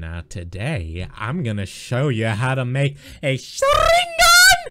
Now today, I'm gonna show you how to make a Sharingan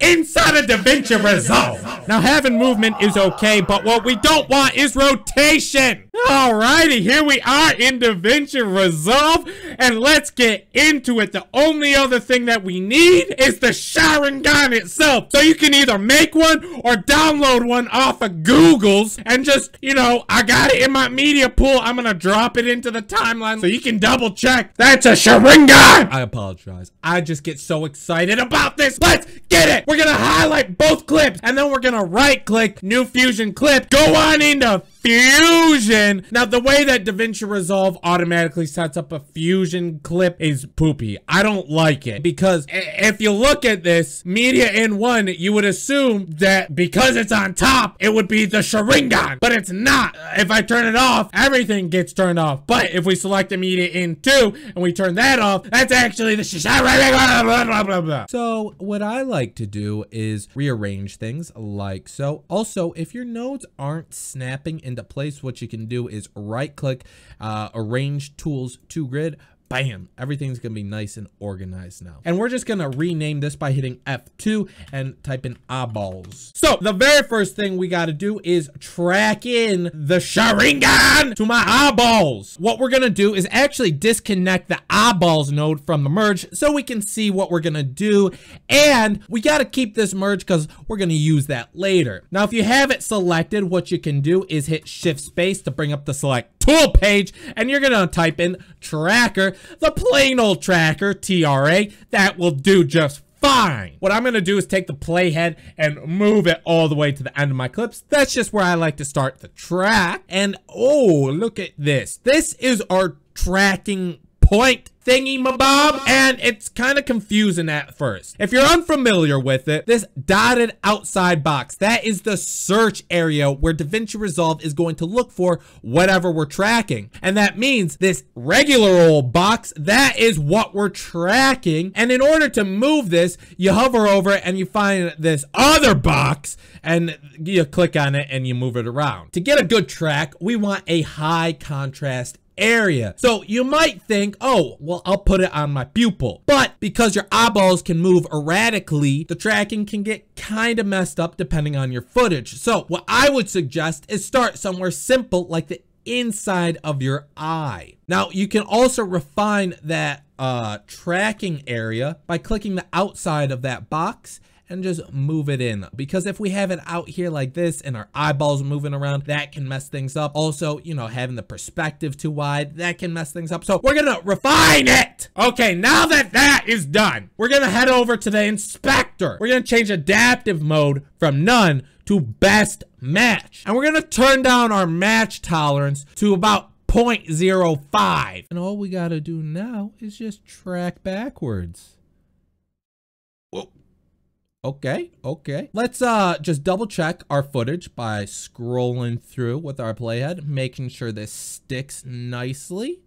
inside of DaVinci Resolve. Now having movement is okay, but what we don't want is rotation. Alrighty, here we are in DaVinci Resolve, and let's get into it. The only other thing that we need is the Sharingan itself. So you can either make one or download one off of Google's and just, you know, I got it in my media pool. I'm gonna drop it into the timeline so you can double check. That's a Sharingan! I apologize. I just get so excited about this. Let's get it! We're gonna highlight both clips, and then we're gonna right-click, new Fusion clip, go on into Fusion. Now, the way that DaVinci Resolve automatically sets up a Fusion clip is poopy. I don't like it because if you look at this media in one, you would assume that because it's on top, it would be the Sharingan, but it's not. If I turn it off, everything gets turned off. But if we select the media in two and we turn that off, that's actually the Sharingan. So what I like to do is rearrange things like so. Also, if your nodes aren't snapping in into place, what you can do is right click, arrange tools to grid. Bam, everything's gonna be nice and organized now. And we're just gonna rename this by hitting F2 and type in eyeballs. So the very first thing we gotta do is track in the Sharingan to my eyeballs. What we're gonna do is actually disconnect the eyeballs node from the merge so we can see what we're gonna do. And we gotta keep this merge because we're gonna use that later. Now, if you have it selected, what you can do is hit shift space to bring up the select tool page, and you're gonna type in tracker, the plain old tracker, TRA. That will do just fine. What I'm gonna do is take the playhead and move it all the way to the end of my clips. That's just where I like to start the track. And oh, look at this. This is our tracking point thingy mabob, and it's kind of confusing at first. If you're unfamiliar with it, this dotted outside box, that is the search area where DaVinci Resolve is going to look for whatever we're tracking. And that means this regular old box, that is what we're tracking. And in order to move this, you hover over it and you find this other box and you click on it and you move it around. To get a good track, we want a high contrast area. So you might think, oh, well, I'll put it on my pupil. But because your eyeballs can move erratically, the tracking can get kind of messed up depending on your footage. So what I would suggest is start somewhere simple like the inside of your eye. Now, you can also refine that tracking area by clicking the outside of that box and just move it in, because if we have it out here like this and our eyeballs moving around, that can mess things up. Also, you know, having the perspective too wide, that can mess things up. So we're gonna refine it. Okay, now that that is done, we're gonna head over to the inspector. We're gonna change adaptive mode from none to best match, and we're gonna turn down our match tolerance to about 0.05. And all we gotta do now is just track backwards. Whoa. Okay, okay. Let's just double check our footage by scrolling through with our playhead, making sure this sticks nicely.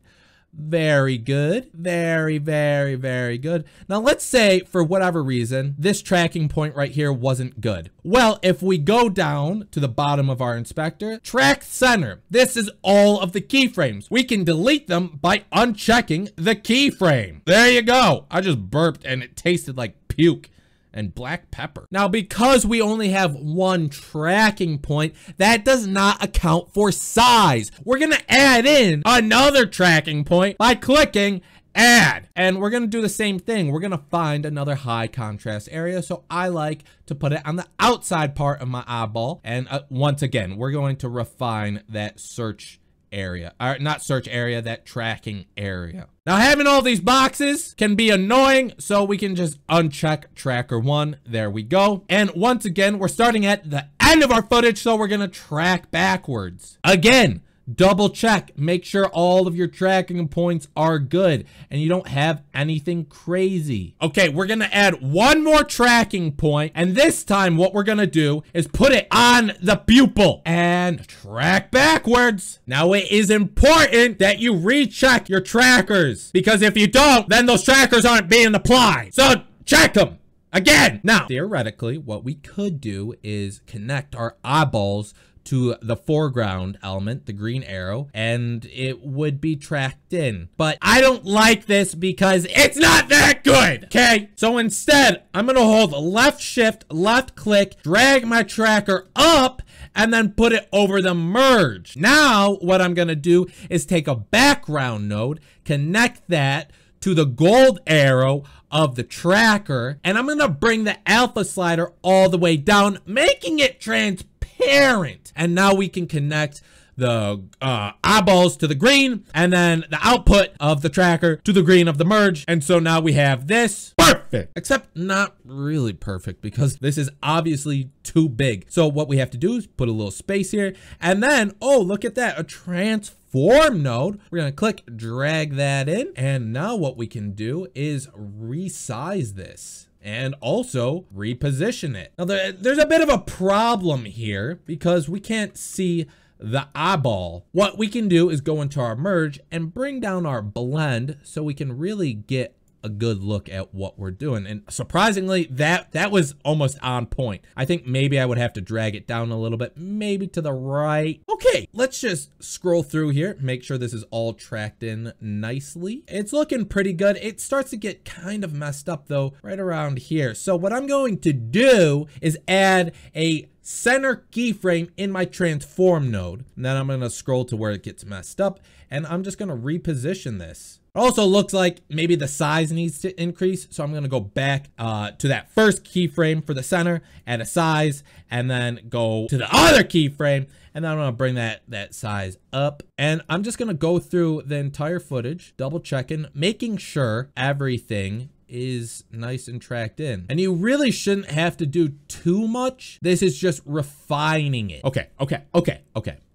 Very good. Very, very, very good. Now, let's say for whatever reason, this tracking point right here wasn't good. Well, if we go down to the bottom of our inspector, track center, this is all of the keyframes. We can delete them by unchecking the keyframe. There you go. I just burped and it tasted like puke and black pepper. Now, because we only have one tracking point, that does not account for size. We're gonna add in another tracking point by clicking add. And we're gonna do the same thing. We're gonna find another high contrast area. So I like to put it on the outside part of my eyeball. And once again, we're going to refine that search area, or not search area, that tracking area. Now, having all these boxes can be annoying, so we can just uncheck tracker one. There we go. And once again, we're starting at the end of our footage, so we're gonna track backwards. Again, double check, make sure all of your tracking points are good and you don't have anything crazy. Okay, we're gonna add one more tracking point, and this time what we're gonna do is put it on the pupil and track backwards. Now, it is important that you recheck your trackers, because if you don't, then those trackers aren't being applied. So check them again. Now, theoretically, what we could do is connect our eyeballs to the foreground element, the green arrow, and it would be tracked in. But I don't like this because it's not that good, okay? So instead, I'm gonna hold left shift, left click, drag my tracker up, and then put it over the merge. Now, what I'm gonna do is take a background node, connect that to the gold arrow of the tracker, and I'm gonna bring the alpha slider all the way down, making it transparent. And now we can connect the eyeballs to the green, and then the output of the tracker to the green of the merge. And so now we have this. Perfect, except not really perfect because this is obviously too big. So what we have to do is put a little space here, and then, oh, look at that, a transform node. We're gonna click, drag that in. And now what we can do is resize this and also reposition it. Now there's a bit of a problem here because we can't see the eyeball. What we can do is go into our merge and bring down our blend so we can really get a good look at what we're doing. And surprisingly, that was almost on point. I think maybe I would have to drag it down a little bit, maybe to the right. Okay, let's just scroll through here, make sure this is all tracked in nicely. It's looking pretty good. It starts to get kind of messed up though, right around here. So what I'm going to do is add a center keyframe in my transform node. And then I'm gonna scroll to where it gets messed up, and I'm just gonna reposition this. It also looks like maybe the size needs to increase, so I'm gonna go back to that first keyframe for the center, add a size, and then go to the other keyframe, and then I'm gonna bring that size up. And I'm just gonna go through the entire footage, double checking, making sure everything is nice and tracked in. And you really shouldn't have to do too much. This is just refining it. Okay.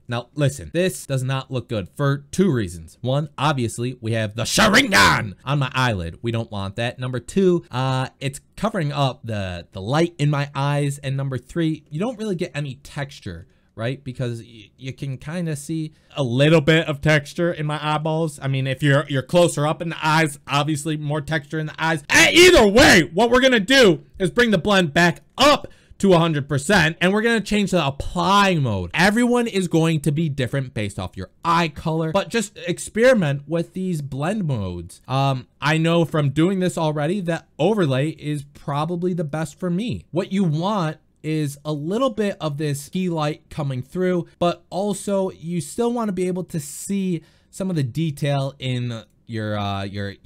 Now listen, this does not look good for two reasons. One, obviously we have the Sharingan on my eyelid. We don't want that. Number two, it's covering up the light in my eyes. And number three, you don't really get any texture, right? Because you can kind of see a little bit of texture in my eyeballs. I mean, if you're closer up in the eyes, obviously more texture in the eyes. And either way, what we're gonna do is bring the blend back up to 100%, and we're gonna change the apply mode. Everyone is going to be different based off your eye color, but just experiment with these blend modes. I know from doing this already that overlay is probably the best for me. What you want is a little bit of this key light coming through, but also you still want to be able to see some of the detail in your PNG,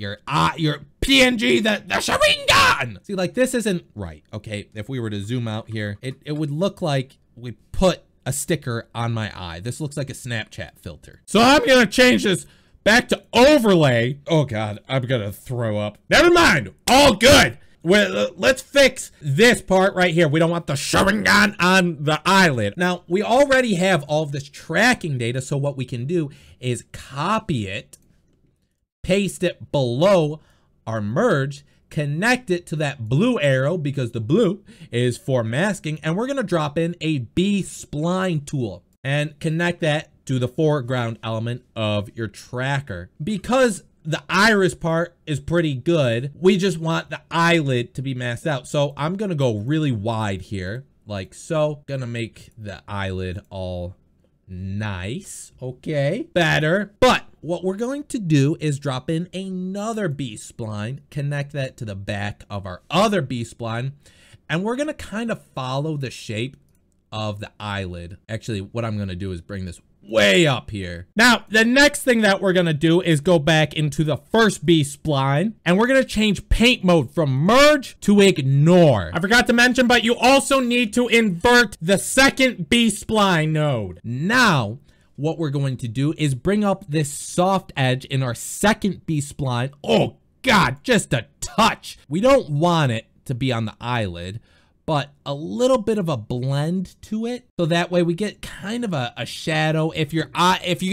the Sharingan. See, like, this isn't right. Okay, if we were to zoom out here, it would look like we put a sticker on my eye. This looks like a Snapchat filter. So I'm gonna change this back to overlay. Oh God, I'm gonna throw up. Never mind, all good. Well, let's fix this part right here. We don't want the Sharingan on the eyelid. Now, we already have all of this tracking data, so what we can do is copy it, paste it below our merge, connect it to that blue arrow because the blue is for masking, and we're gonna drop in a B-spline tool and connect that to the foreground element of your tracker. Because the iris part is pretty good, we just want the eyelid to be masked out. So I'm gonna go really wide here, like so. Gonna make the eyelid all nice, okay? Better. But what we're going to do is drop in another B-spline, connect that to the back of our other B-spline, and we're gonna kind of follow the shape of the eyelid. Actually, what I'm gonna do is bring this way up here. Now, the next thing that we're gonna do is go back into the first B-spline, and we're gonna change paint mode from merge to ignore. I forgot to mention, but you also need to invert the second B-spline node. Now, what we're going to do is bring up this soft edge in our second B-spline. Oh God, just a touch. We don't want it to be on the eyelid, but a little bit of a blend to it. So that way we get kind of a shadow. If you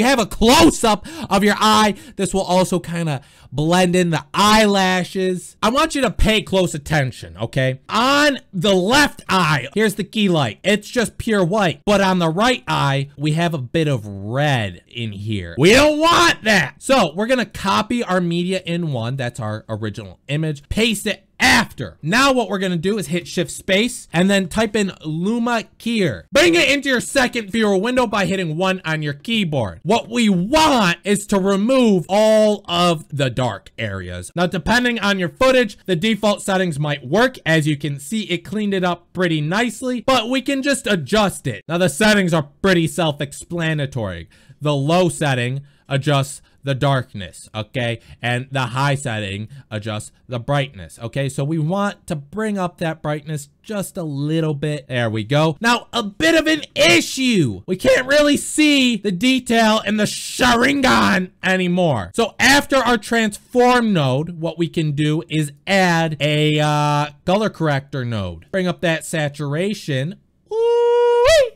have a close-up of your eye, this will also kind of blend in the eyelashes. I want you to pay close attention, okay? On the left eye, here's the key light. It's just pure white. But on the right eye, we have a bit of red in here. We don't want that. So we're gonna copy our media in one. That's our original image. Paste it after. Now what we're gonna do is hit shift space and then type in Luma Keyer. Bring it into your second viewer window by hitting 1 on your keyboard. What we want is to remove all of the dark areas. Now, depending on your footage, the default settings might work. As you can see, it cleaned it up pretty nicely, but we can just adjust it. Now, the settings are pretty self-explanatory. The low setting adjusts the darkness, okay? And the high setting adjusts the brightness, okay? So we want to bring up that brightness just a little bit. There we go. Now, a bit of an issue. We can't really see the detail in the Sharingan anymore. So after our transform node, what we can do is add a color corrector node. Bring up that saturation.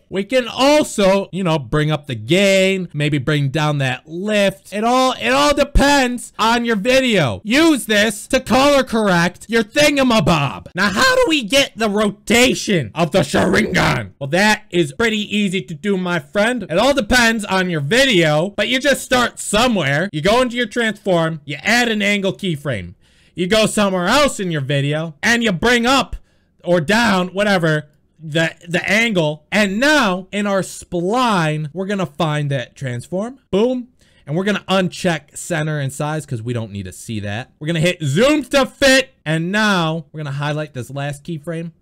We can also, you know, bring up the gain, maybe bring down that lift. It all depends on your video. Use this to color correct your thingamabob. Now, how do we get the rotation of the Sharingan? Well, that is pretty easy to do, my friend. It all depends on your video, but you just start somewhere. You go into your transform, you add an angle keyframe. You go somewhere else in your video, and you bring up or down, whatever, the angle. And now in our spline, we're gonna find that transform, boom, and we're gonna uncheck center and size because we don't need to see that. We're gonna hit zoom to fit, and now we're gonna highlight this last keyframe,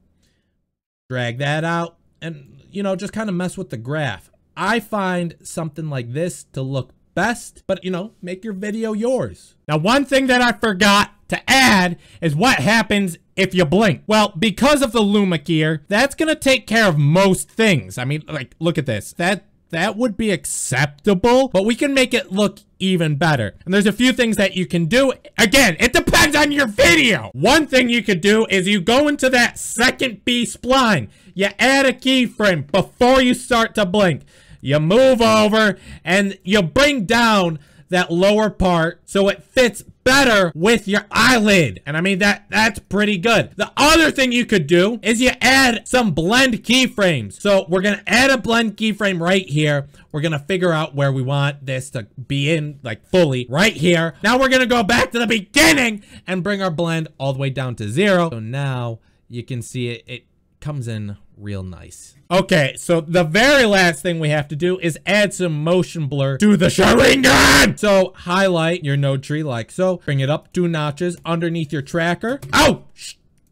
drag that out, and, you know, just kind of mess with the graph. I find something like this to look best, but, you know, make your video yours. Now, one thing that I forgot to add is what happens if you blink. Well, because of the Luma Keyer, that's gonna take care of most things. I mean, like, look at this. That would be acceptable, but we can make it look even better. And there's a few things that you can do. Again, it depends on your video. One thing you could do is you go into that second B-spline. You add a keyframe before you start to blink. You move over and you bring down that lower part so it fits better with your eyelid. And I mean, that's pretty good. The other thing you could do is you add some blend keyframes. So we're gonna add a blend keyframe right here. We're gonna figure out where we want this to be in, like, fully right here. Now we're gonna go back to the beginning and bring our blend all the way down to 0. So now you can see it comes in real nice. Okay, so the very last thing we have to do is add some motion blur to the Sharingan. So highlight your node tree like so. Bring it up 2 notches underneath your tracker. Oh,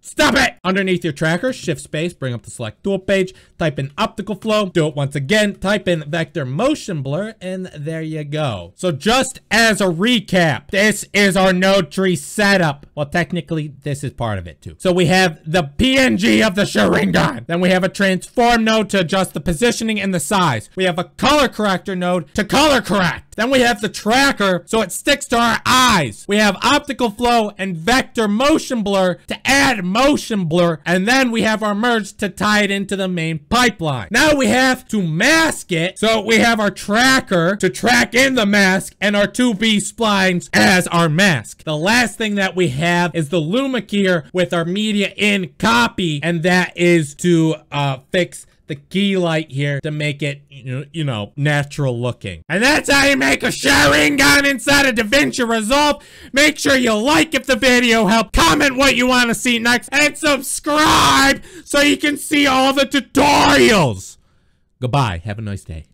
stop it! Underneath your tracker, shift space, bring up the select tool page, type in optical flow, do it once again, type in vector motion blur, and there you go. So just as a recap, this is our node tree setup. Well, technically, this is part of it too. So we have the PNG of the Sharingan. Then we have a transform node to adjust the positioning and the size. We have a color corrector node to color correct. Then we have the tracker, so it sticks to our eyes. We have optical flow and vector motion blur to add motion blur. And then we have our merge to tie it into the main pipeline. Now we have to mask it. So we have our tracker to track in the mask and our 2B splines as our mask. The last thing that we have is the Luma Keyer with our media in copy. And that is to fix the key light here to make it, you know, natural looking. And that's how you make a Sharingan inside of DaVinci Resolve. Make sure you like if the video helped, comment what you want to see next, and subscribe so you can see all the tutorials. Goodbye. Have a nice day.